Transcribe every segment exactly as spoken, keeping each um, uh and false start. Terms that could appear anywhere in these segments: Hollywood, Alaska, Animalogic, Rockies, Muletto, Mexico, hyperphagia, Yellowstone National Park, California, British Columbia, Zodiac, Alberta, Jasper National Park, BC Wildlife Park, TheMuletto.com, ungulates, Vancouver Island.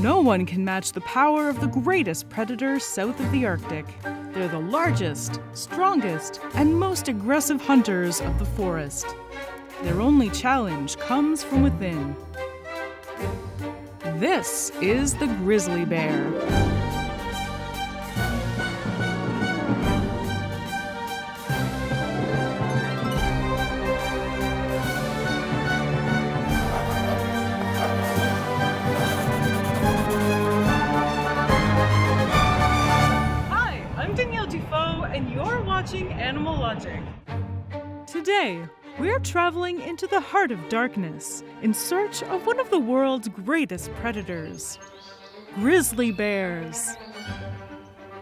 No one can match the power of the greatest predator south of the Arctic. They're the largest, strongest, and most aggressive hunters of the forest. Their only challenge comes from within. This is the grizzly bear. Animal Logic. Today, we're traveling into the heart of darkness in search of one of the world's greatest predators, grizzly bears.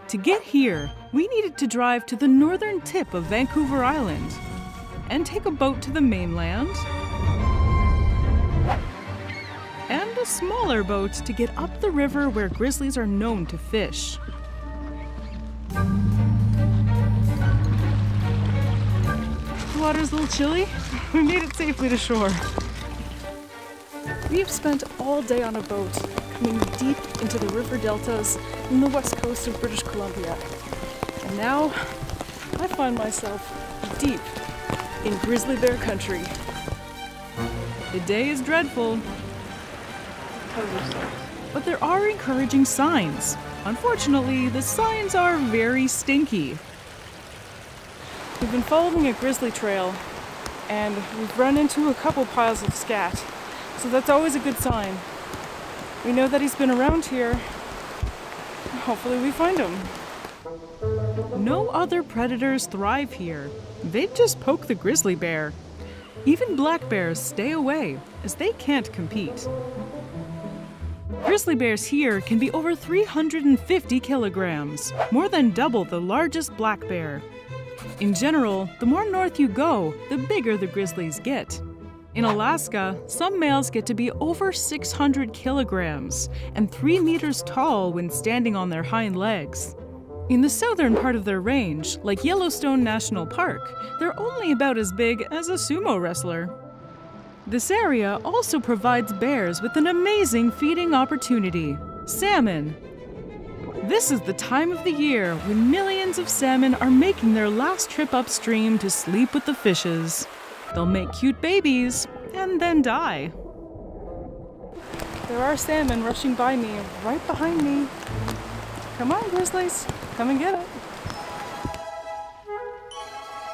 To get here, we needed to drive to the northern tip of Vancouver Island and take a boat to the mainland and a smaller boat to get up the river where grizzlies are known to fish. Water's a little chilly. We made it safely to shore. We've spent all day on a boat, coming deep into the river deltas in the west coast of British Columbia. And now, I find myself deep in grizzly bear country. The day is dreadful. But there are encouraging signs. Unfortunately, the signs are very stinky. We've been following a grizzly trail and we've run into a couple piles of scat, so that's always a good sign. We know that he's been around here. Hopefully we find him. No other predators thrive here. They just poke the grizzly bear. Even black bears stay away as they can't compete. Grizzly bears here can be over three hundred fifty kilograms, more than double the largest black bear. In general, the more north you go, the bigger the grizzlies get. In Alaska, some males get to be over six hundred kilograms and three meters tall when standing on their hind legs. In the southern part of their range, like Yellowstone National Park, they're only about as big as a sumo wrestler. This area also provides bears with an amazing feeding opportunity: salmon. This is the time of the year when millions of salmon are making their last trip upstream to sleep with the fishes. They'll make cute babies and then die. There are salmon rushing by me, right behind me. Come on, grizzlies, come and get it.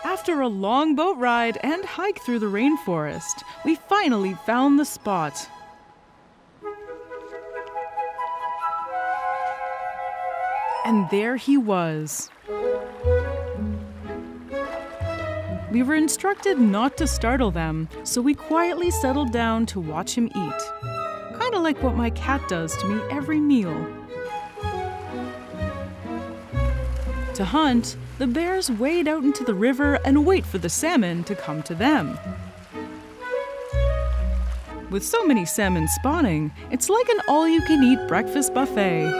After a long boat ride and hike through the rainforest, we finally found the spot. And there he was. We were instructed not to startle them, so we quietly settled down to watch him eat. Kind of like what my cat does to me every meal. To hunt, the bears wade out into the river and wait for the salmon to come to them. With so many salmon spawning, it's like an all-you-can-eat breakfast buffet.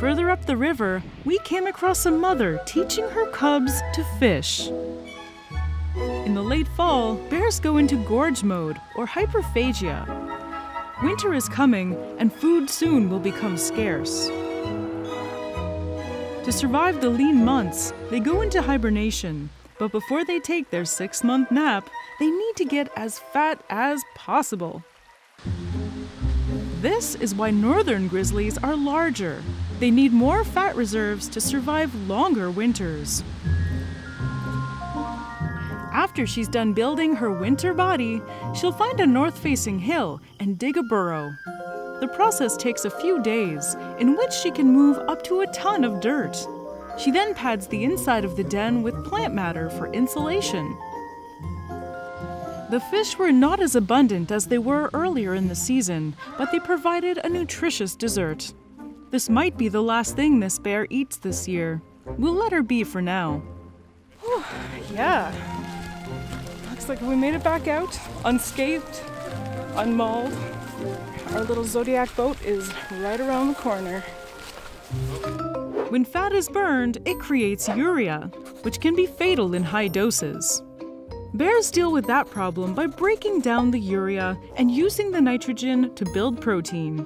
Further up the river, we came across a mother teaching her cubs to fish. In the late fall, bears go into gorge mode or hyperphagia. Winter is coming and food soon will become scarce. To survive the lean months, they go into hibernation, but before they take their six-month nap, they need to get as fat as possible. This is why northern grizzlies are larger. They need more fat reserves to survive longer winters. After she's done building her winter body, she'll find a north-facing hill and dig a burrow. The process takes a few days, in which she can move up to a ton of dirt. She then pads the inside of the den with plant matter for insulation. The fish were not as abundant as they were earlier in the season, but they provided a nutritious dessert. This might be the last thing this bear eats this year. We'll let her be for now. Whew, yeah. Looks like we made it back out, unscathed, unmauled. Our little Zodiac boat is right around the corner. When fat is burned, it creates urea, which can be fatal in high doses. Bears deal with that problem by breaking down the urea and using the nitrogen to build protein.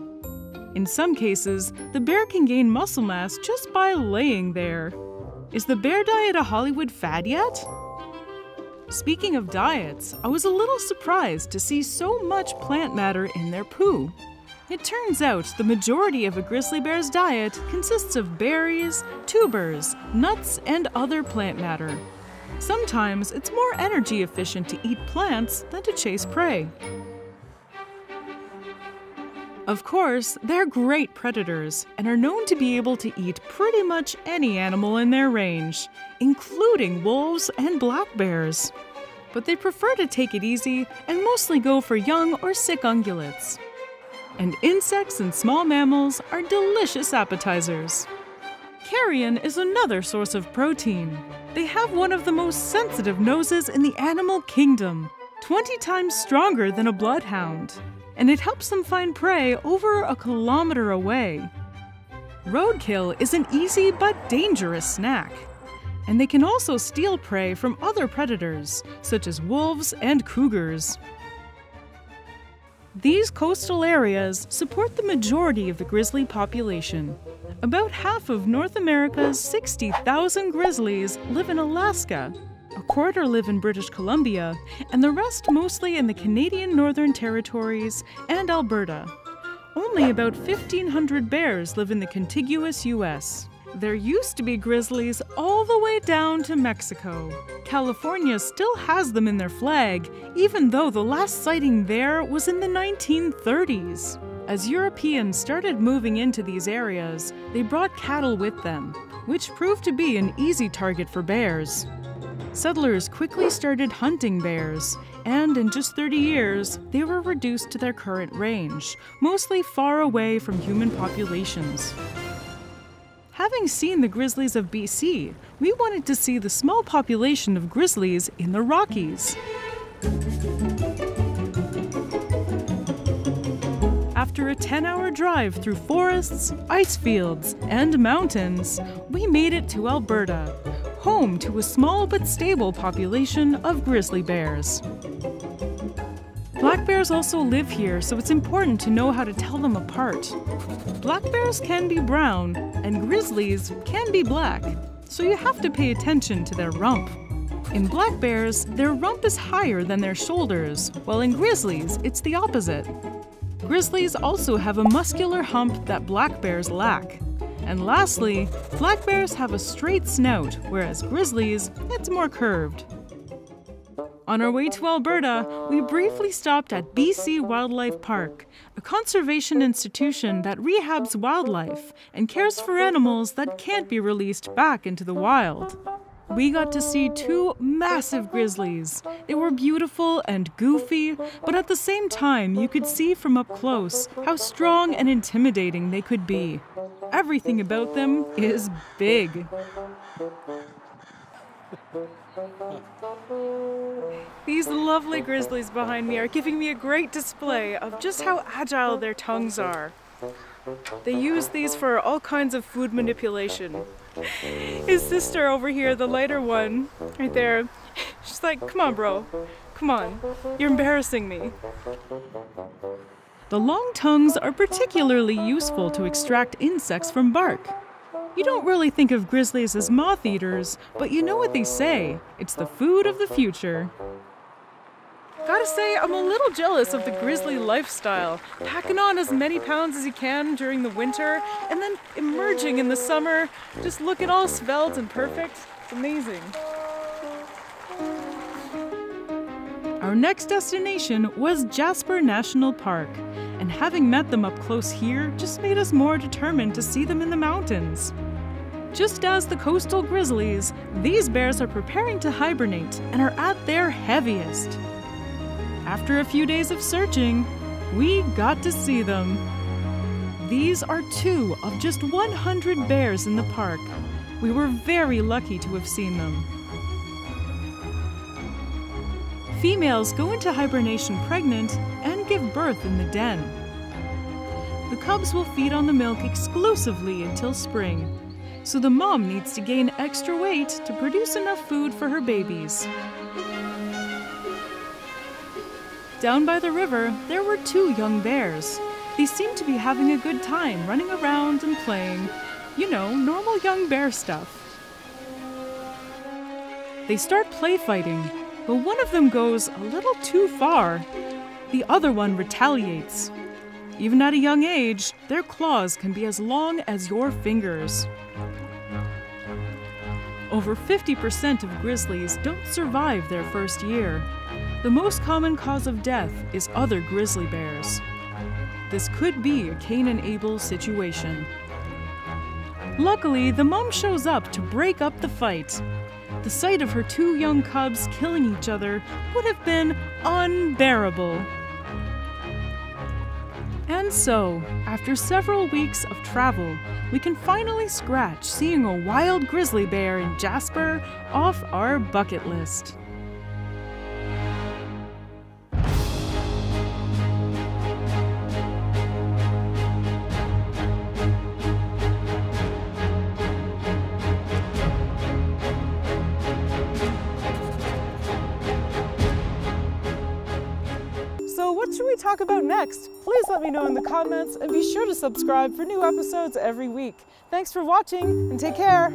In some cases, the bear can gain muscle mass just by laying there. Is the bear diet a Hollywood fad yet? Speaking of diets, I was a little surprised to see so much plant matter in their poo. It turns out the majority of a grizzly bear's diet consists of berries, tubers, nuts, and other plant matter. Sometimes it's more energy efficient to eat plants than to chase prey. Of course, they're great predators and are known to be able to eat pretty much any animal in their range, including wolves and black bears. But they prefer to take it easy and mostly go for young or sick ungulates. And insects and small mammals are delicious appetizers. Carrion is another source of protein. They have one of the most sensitive noses in the animal kingdom, twenty times stronger than a bloodhound. And it helps them find prey over a kilometer away. Roadkill is an easy but dangerous snack. And they can also steal prey from other predators, such as wolves and cougars. These coastal areas support the majority of the grizzly population. About half of North America's sixty thousand grizzlies live in Alaska. A quarter live in British Columbia, and the rest mostly in the Canadian Northern Territories and Alberta. Only about fifteen hundred bears live in the contiguous U S There used to be grizzlies all the way down to Mexico. California still has them in their flag, even though the last sighting there was in the nineteen thirties. As Europeans started moving into these areas, they brought cattle with them, which proved to be an easy target for bears. Settlers quickly started hunting bears, and in just thirty years, they were reduced to their current range, mostly far away from human populations. Having seen the grizzlies of B C, we wanted to see the small population of grizzlies in the Rockies. After a ten-hour drive through forests, ice fields, and mountains, we made it to Alberta, home to a small but stable population of grizzly bears. Black bears also live here, so it's important to know how to tell them apart. Black bears can be brown, and grizzlies can be black, so you have to pay attention to their rump. In black bears, their rump is higher than their shoulders, while in grizzlies, it's the opposite. Grizzlies also have a muscular hump that black bears lack. And lastly, black bears have a straight snout, whereas grizzlies, it's more curved. On our way to Alberta, we briefly stopped at B C Wildlife Park, a conservation institution that rehabs wildlife and cares for animals that can't be released back into the wild. We got to see two massive grizzlies. They were beautiful and goofy, but at the same time, you could see from up close how strong and intimidating they could be. Everything about them is big. These lovely grizzlies behind me are giving me a great display of just how agile their tongues are. They use these for all kinds of food manipulation. His sister over here, the lighter one, right there, she's like, "Come on, bro, come on, you're embarrassing me." The long tongues are particularly useful to extract insects from bark. You don't really think of grizzlies as moth eaters, but you know what they say, it's the food of the future. Gotta say, I'm a little jealous of the grizzly lifestyle, packing on as many pounds as you can during the winter, and then emerging in the summer, just looking all svelte and perfect. It's amazing. Our next destination was Jasper National Park, and having met them up close here just made us more determined to see them in the mountains. Just as the coastal grizzlies, these bears are preparing to hibernate and are at their heaviest. After a few days of searching, we got to see them. These are two of just one hundred bears in the park. We were very lucky to have seen them. Females go into hibernation pregnant and give birth in the den. The cubs will feed on the milk exclusively until spring, so the mom needs to gain extra weight to produce enough food for her babies. Down by the river, there were two young bears. They seemed to be having a good time running around and playing. You know, normal young bear stuff. They start play fighting, but one of them goes a little too far. The other one retaliates. Even at a young age, their claws can be as long as your fingers. Over fifty percent of grizzlies don't survive their first year. The most common cause of death is other grizzly bears. This could be a Cain and Abel situation. Luckily, the mom shows up to break up the fight. The sight of her two young cubs killing each other would have been unbearable. And so, after several weeks of travel, we can finally scratch seeing a wild grizzly bear in Jasper off our bucket list. So what should we talk about next? Please let me know in the comments and be sure to subscribe for new episodes every week. Thanks for watching and take care.